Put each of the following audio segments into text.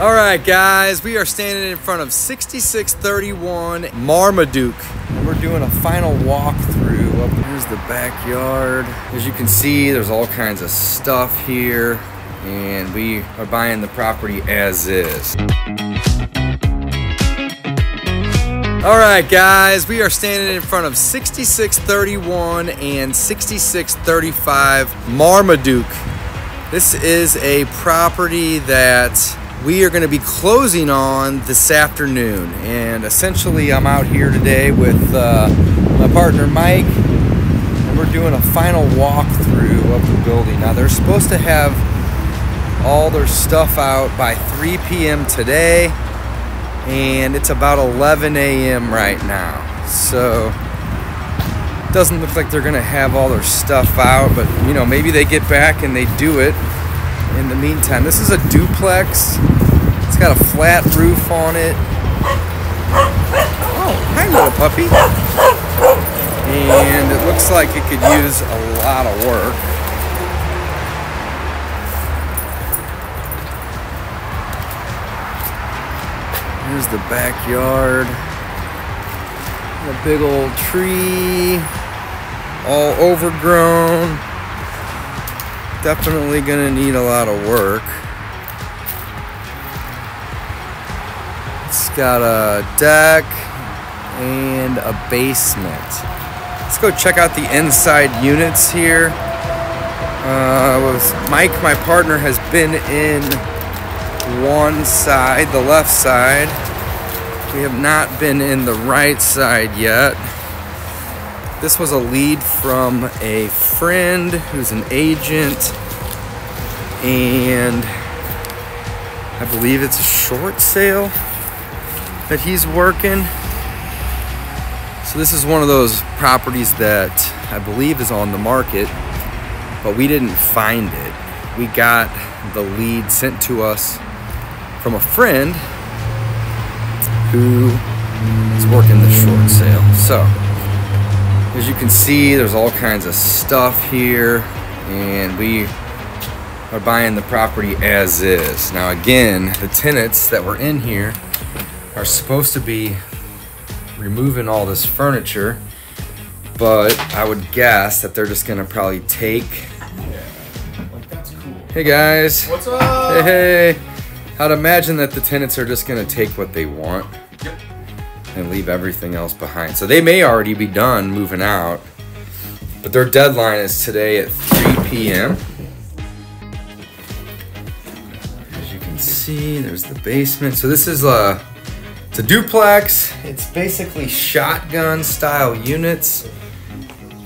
All right, guys, we are standing in front of 6631 Marmaduke. We're doing a final walkthrough. Up here's the backyard. As you can see, there's all kinds of stuff here, and we are buying the property as is. All right, guys, we are standing in front of 6631 and 6635 Marmaduke. This is a property that we are going to be closing on this afternoon, and essentially I'm out here today with my partner Mike, and we're doing a final walkthrough of the building. Now they're supposed to have all their stuff out by 3 p.m. today, and it's about 11 a.m. right now, so it doesn't look like they're going to have all their stuff out, but you know, maybe they get back and they do it. In the meantime, this is a duplex. It's got a flat roof on it. Oh, hi little puppy. And it looks like it could use a lot of work. Here's the backyard. And a big old tree, all overgrown. Definitely gonna need a lot of work. It's got a deck and a basement. Let's go check out the inside units here. Mike, my partner, has been in one side, the left side. We have not been in the right side yet. This was a lead from a friend who's an agent, and I believe it's a short sale that he's working. So this is one of those properties that I believe is on the market, but we didn't find it. We got the lead sent to us from a friend who is working the short sale. So as you can see, there's all kinds of stuff here, and we are buying the property as is. Now again, the tenants that were in here are supposed to be removing all this furniture, but I would guess that they're just gonna probably take... Yeah, like that's cool. Hey guys. What's up? Hey, hey. I'd imagine that the tenants are just gonna take what they want. Yep. And leave everything else behind. So they may already be done moving out, but their deadline is today at 3 p.m. As you can see, there's the basement. So this is it's a duplex. It's basically shotgun style units.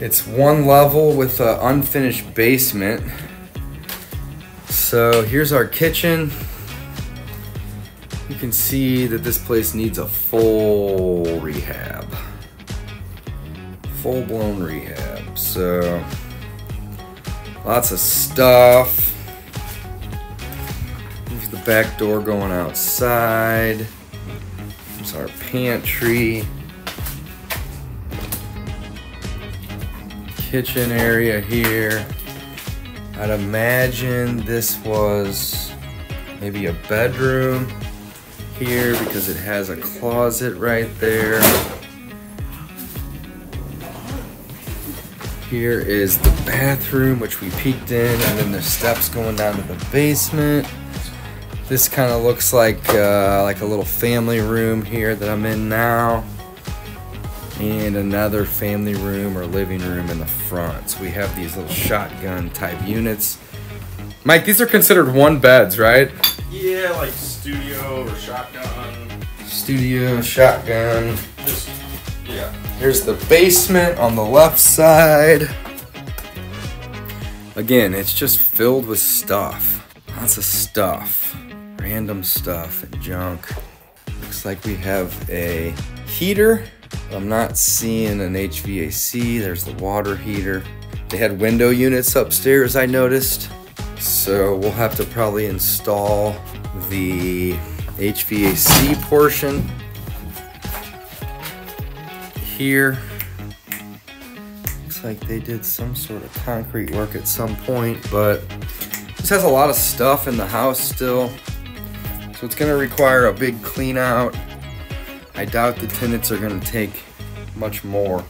It's one level with an unfinished basement. So here's our kitchen. You can see that this place needs a full rehab. Full-blown rehab. So, lots of stuff. There's the back door going outside. There's our pantry. Kitchen area here. I'd imagine this was maybe a bedroom here, because it has a closet right there. Here is the bathroom, which we peeked in, and then there's steps going down to the basement. This kind of looks like a little family room here that I'm in now, and another family room or living room in the front. So we have these little shotgun type units. Mike, these are considered one beds, right? Yeah, like studio or shotgun. Studio, shotgun. Just, yeah. Here's the basement on the left side. Again, it's just filled with stuff. Lots of stuff. Random stuff and junk. Looks like we have a heater. I'm not seeing an HVAC. There's the water heater. They had window units upstairs, I noticed. So we'll have to probably install the HVAC portion here. Looks like they did some sort of concrete work at some point, but this has a lot of stuff in the house still. So it's going to require a big clean out. I doubt the tenants are going to take much more.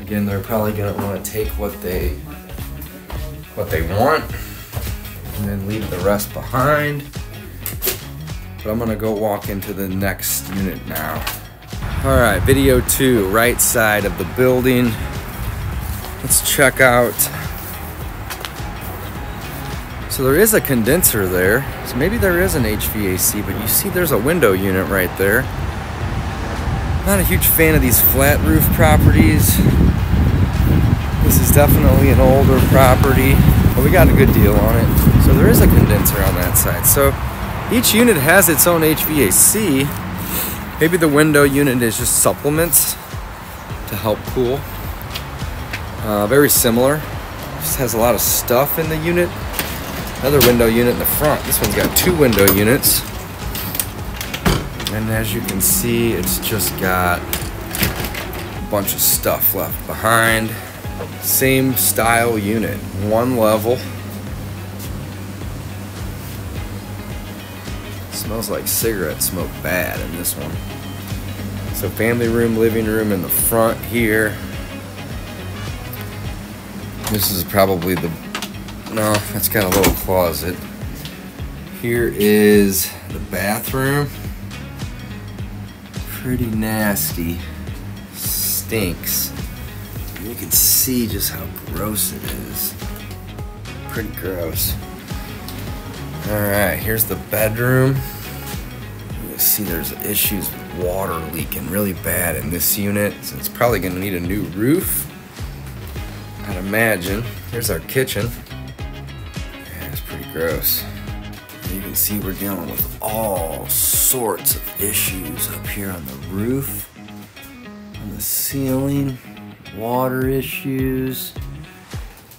Again, they're probably going to want to take what they want and then leave the rest behind. But I'm going to go walk into the next unit now. All right, video 2, right side of the building. Let's check out. So there is a condenser there. So maybe there is an HVAC, but you see there's a window unit right there. Not a huge fan of these flat roof properties. This is definitely an older property, but we got a good deal on it. So there is a condenser on that side. So each unit has its own HVAC. Maybe the window unit is just supplements to help cool. Very similar. Just has a lot of stuff in the unit. Another window unit in the front. This one's got 2 window units. And as you can see, it's just got a bunch of stuff left behind. Same style unit, 1 level. Smells like cigarette smoke bad in this one. So family room, living room in the front here. This is probably the, no, it's got a little closet. Here is the bathroom. Pretty nasty, stinks. You can see just how gross it is. Pretty gross. All right, here's the bedroom. You see there's issues with water leaking really bad in this unit, so it's probably gonna need a new roof, I'd imagine. Here's our kitchen. Yeah, it's pretty gross. You can see we're dealing with all sorts of issues up here on the roof, on the ceiling, water issues,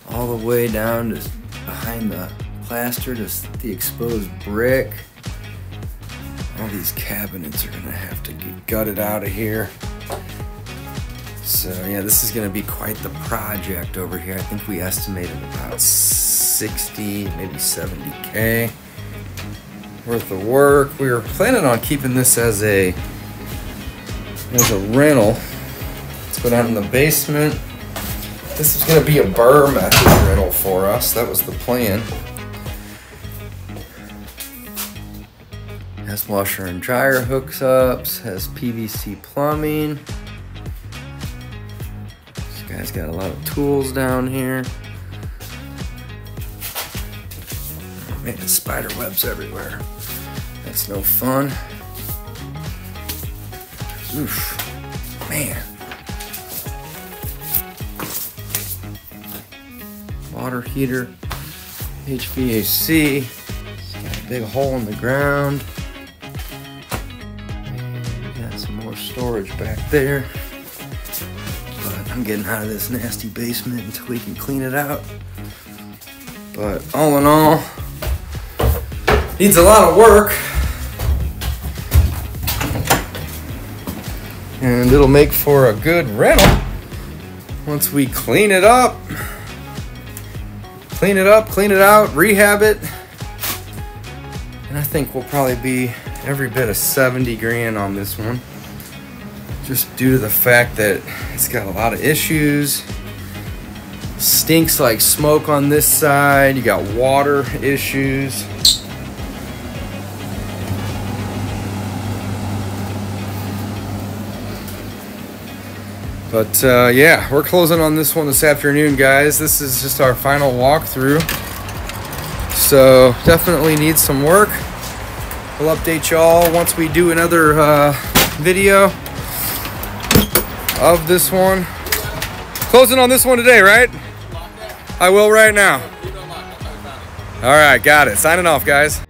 all the way down to behind the plaster, just the exposed brick. All these cabinets are gonna have to get gutted out of here. So yeah, this is gonna be quite the project over here. I think we estimated about 60, maybe 70K. Worth of work. We were planning on keeping this as a rental. Let's go down in the basement. This is going to be a burr mattress rental for us. That was the plan. Has washer and dryer hookups. Has PVC plumbing. This guy's got a lot of tools down here. Man, spider webs everywhere. That's no fun. Oof, man. Water heater, HVAC. It's got a big hole in the ground. Got some more storage back there. But I'm getting out of this nasty basement until we can clean it out. But all in all, needs a lot of work, and it'll make for a good rental once we clean it up. Clean it up, clean it out, rehab it, and I think we'll probably be every bit of 70 grand on this one, just due to the fact that it's got a lot of issues. Stinks like smoke on this side, you got water issues. But yeah, we're closing on this one this afternoon, guys. This is just our final walkthrough. So definitely needs some work. We'll update y'all once we do another video of this one. Closing on this one today, right? I will right now. All right, got it. Signing off, guys.